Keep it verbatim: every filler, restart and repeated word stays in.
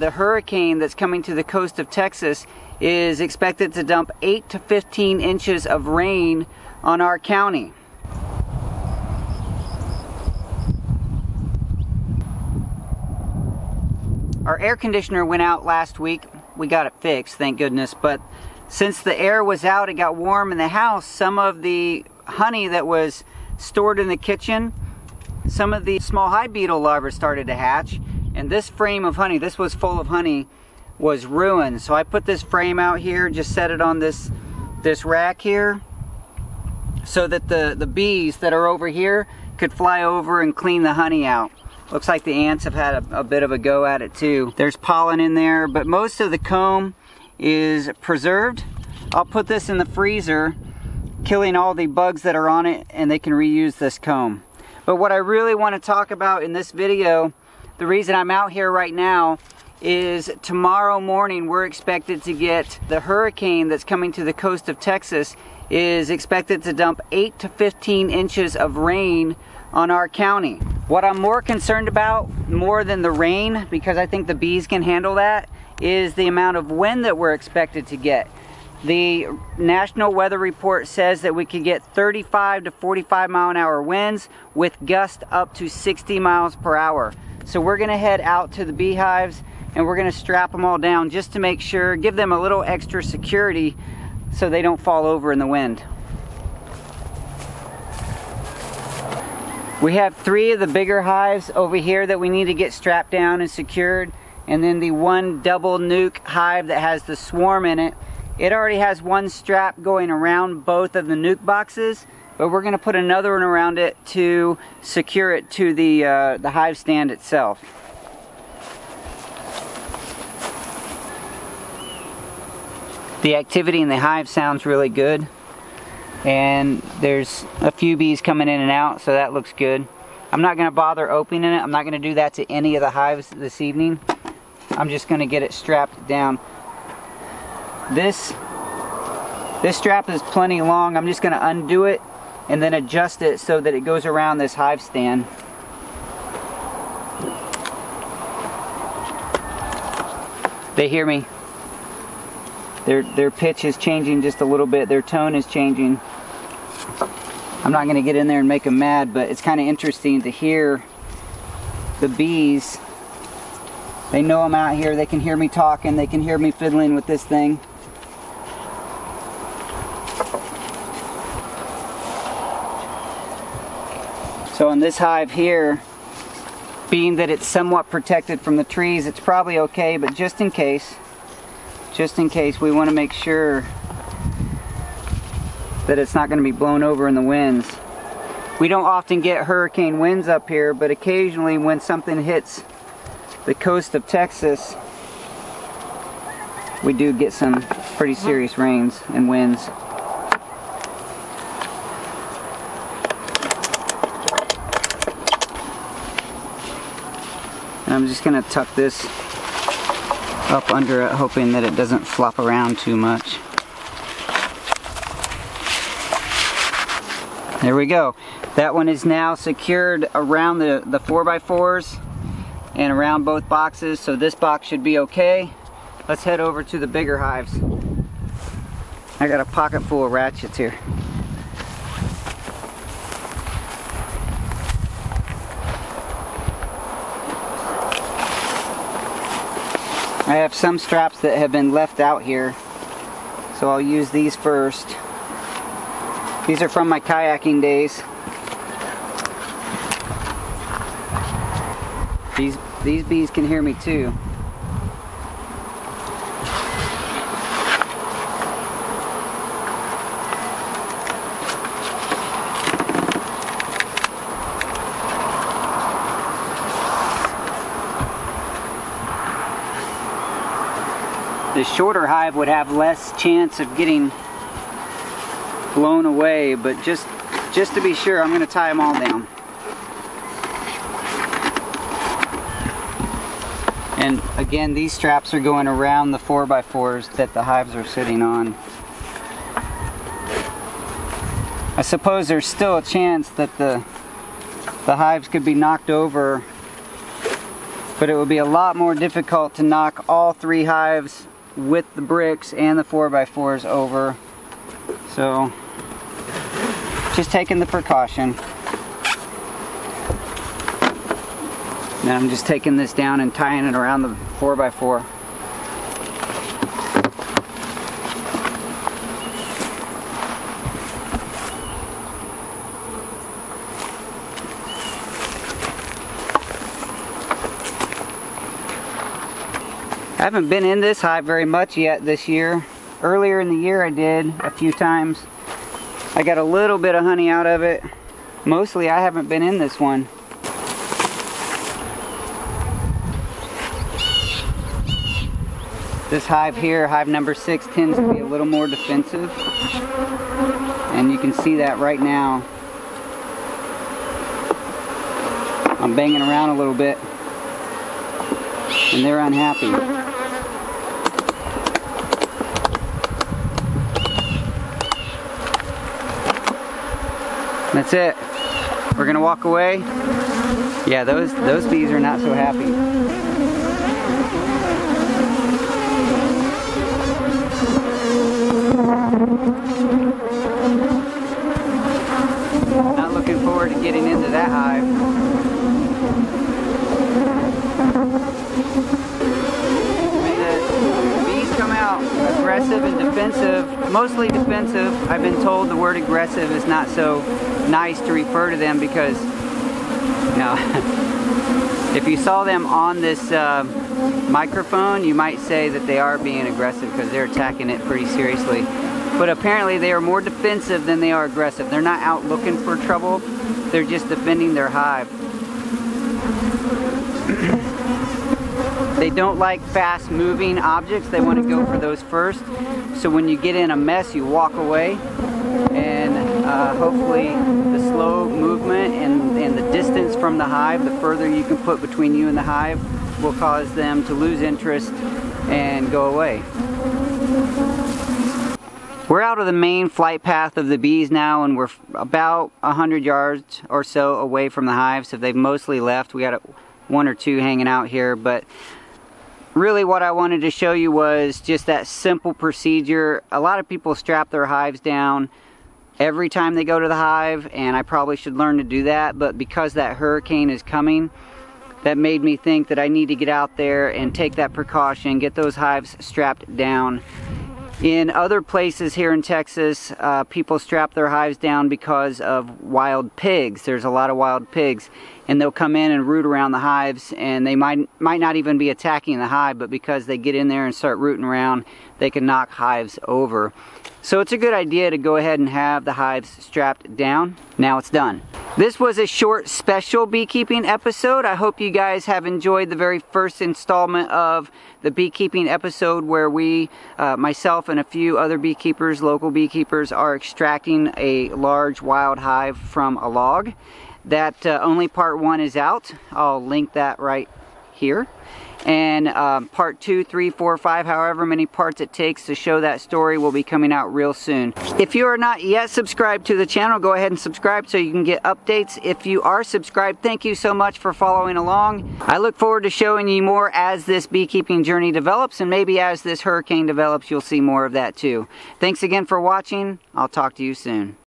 The hurricane that's coming to the coast of Texas is expected to dump eight to fifteen inches of rain on our county. Our air conditioner went out last week. We got it fixed, thank goodness, but since the air was out, it got warm in the house. Some of the honey that was stored in the kitchen, some of the small hive beetle larvae started to hatch. And this frame of honey, this was full of honey, was ruined. So I put this frame out here, just set it on this this rack here, so that the, the bees that are over here could fly over and clean the honey out. Looks like the ants have had a, a bit of a go at it too. There's pollen in there, but most of the comb is preserved. I'll put this in the freezer, killing all the bugs that are on it, and they can reuse this comb. But what I really want to talk about in this video, the reason I'm out here right now, is tomorrow morning we're expected to get the hurricane that's coming to the coast of Texas is expected to dump eight to fifteen inches of rain on our county. What I'm more concerned about, more than the rain, because I think the bees can handle that, is the amount of wind that we're expected to get. The National Weather Report says that we could get thirty-five to forty-five mile an hour winds with gusts up to sixty miles per hour. So we're gonna head out to the beehives and we're gonna strap them all down just to make sure, give them a little extra security so they don't fall over in the wind. We have three of the bigger hives over here that we need to get strapped down and secured, and then the one double nuke hive that has the swarm in it. It already has one strap going around both of the nuke boxes, but we're gonna put another one around it to secure it to the, uh, the hive stand itself. The activity in the hive sounds really good, and there's a few bees coming in and out, so that looks good. I'm not gonna bother opening it. I'm not gonna do that to any of the hives this evening. I'm just gonna get it strapped down. This, this strap is plenty long. I'm just gonna undo it and then adjust it so that it goes around this hive stand. They hear me. Their, their pitch is changing just a little bit. Their tone is changing. I'm not gonna get in there and make them mad, but it's kind of interesting to hear the bees. They know I'm out here. They can hear me talking. They can hear me fiddling with this thing. So in this hive here, being that it's somewhat protected from the trees, it's probably okay, but just in case, just in case, we want to make sure that it's not going to be blown over in the winds. We don't often get hurricane winds up here, but occasionally when something hits the coast of Texas, we do get some pretty serious rains and winds. And I'm just gonna tuck this up under it, hoping that it doesn't flop around too much. There we go. That one is now secured around the, the four by fours. And around both boxes, so this box should be okay. Let's head over to the bigger hives. I got a pocket full of ratchets here. I have some straps that have been left out here, so I'll use these first. These are from my kayaking days. These, these bees can hear me too. The shorter hive would have less chance of getting blown away, but just, just to be sure, I'm going to tie them all down. And again, these straps are going around the four by fours that the hives are sitting on. I suppose there's still a chance that the, the hives could be knocked over, but it would be a lot more difficult to knock all three hives with the bricks and the four by fours over. So just taking the precaution. Now I'm just taking this down and tying it around the four by four. I haven't been in this hive very much yet this year. Earlier in the year I did a few times. I got a little bit of honey out of it. Mostly I haven't been in this one. This hive here, hive number six, tends to be a little more defensive. And you can see that right now. I'm banging around a little bit. And they're unhappy. That's it. We're gonna walk away. Yeah, those those bees are not so happy. Not looking forward to getting into that hive. When the bees come out aggressive and defensive, mostly defensive, I've been told the word aggressive is not so nice to refer to them, because you know, if you saw them on this uh, microphone, you might say that they are being aggressive because they're attacking it pretty seriously. But apparently they are more defensive than they are aggressive. They're not out looking for trouble, they're just defending their hive. They don't like fast moving objects, they want to go for those first. So when you get in a mess, you walk away. Uh, hopefully the slow movement and, and the distance from the hive, the further you can put between you and the hive, will cause them to lose interest and go away. We're out of the main flight path of the bees now, and we're about a hundred yards or so away from the hive, so they've mostly left. We got one or two hanging out here, but really what I wanted to show you was just that simple procedure. A lot of people strap their hives down every time they go to the hive, and I probably should learn to do that, but because that hurricane is coming, that made me think that I need to get out there and take that precaution, get those hives strapped down. In other places here in Texas, uh, people strap their hives down because of wild pigs. There's a lot of wild pigs, and they'll come in and root around the hives, and they might might not even be attacking the hive, but because they get in there and start rooting around, they can knock hives over. So it's a good idea to go ahead and have the hives strapped down. Now it's done. This was a short special beekeeping episode. I hope you guys have enjoyed the very first installment of the beekeeping episode, where we, uh, myself and a few other beekeepers, local beekeepers, are extracting a large wild hive from a log. That uh, only part one is out. I'll link that right here. And um, part two, three, four, five, however many parts it takes to show that story, will be coming out real soon. If you are not yet subscribed to the channel, go ahead and subscribe so you can get updates. If you are subscribed, thank you so much for following along. I look forward to showing you more as this beekeeping journey develops, and maybe as this hurricane develops, you'll see more of that too. Thanks again for watching. I'll talk to you soon.